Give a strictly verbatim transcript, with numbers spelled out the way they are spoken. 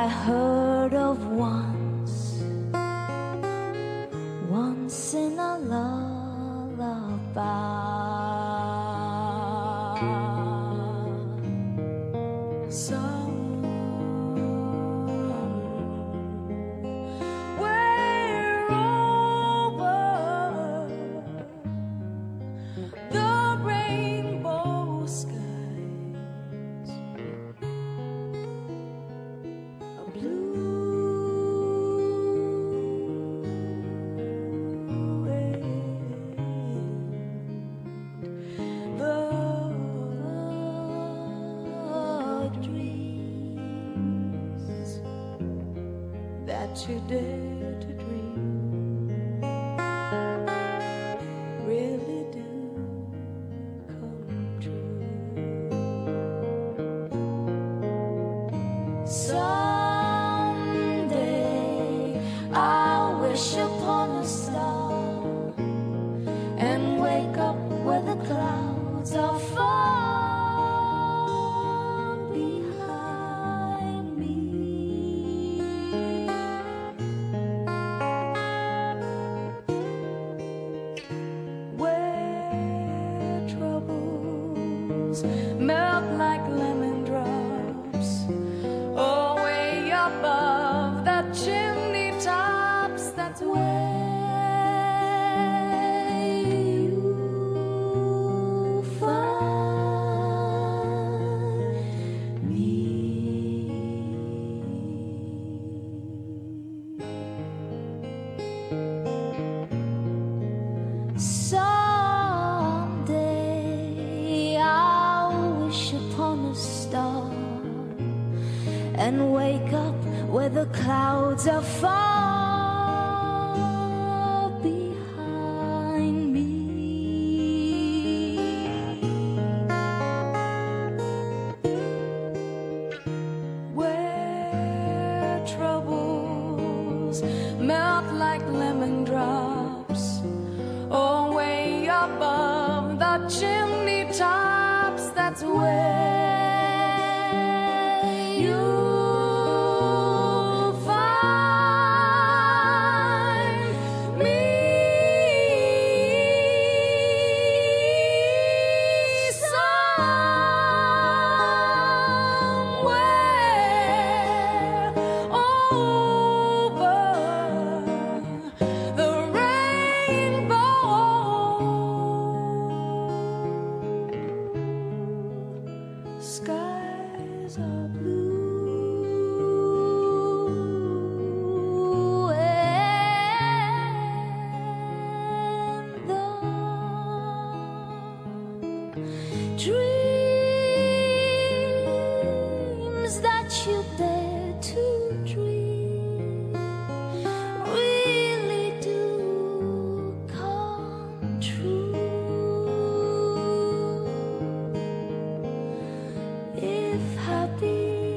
I heard of once, once in a lullaby. So that you dare to dream really do come true. Someday I'll wish upon a star and wake up where the clouds are far. Melt like lemon drops away above the chimney tops. That's where you find me. So and wake up where the clouds are far behind me. Where troubles melt like lemon drops away above the chimney tops. That's where you skies are blue and the dreams that you dare to dream really do come true. If happy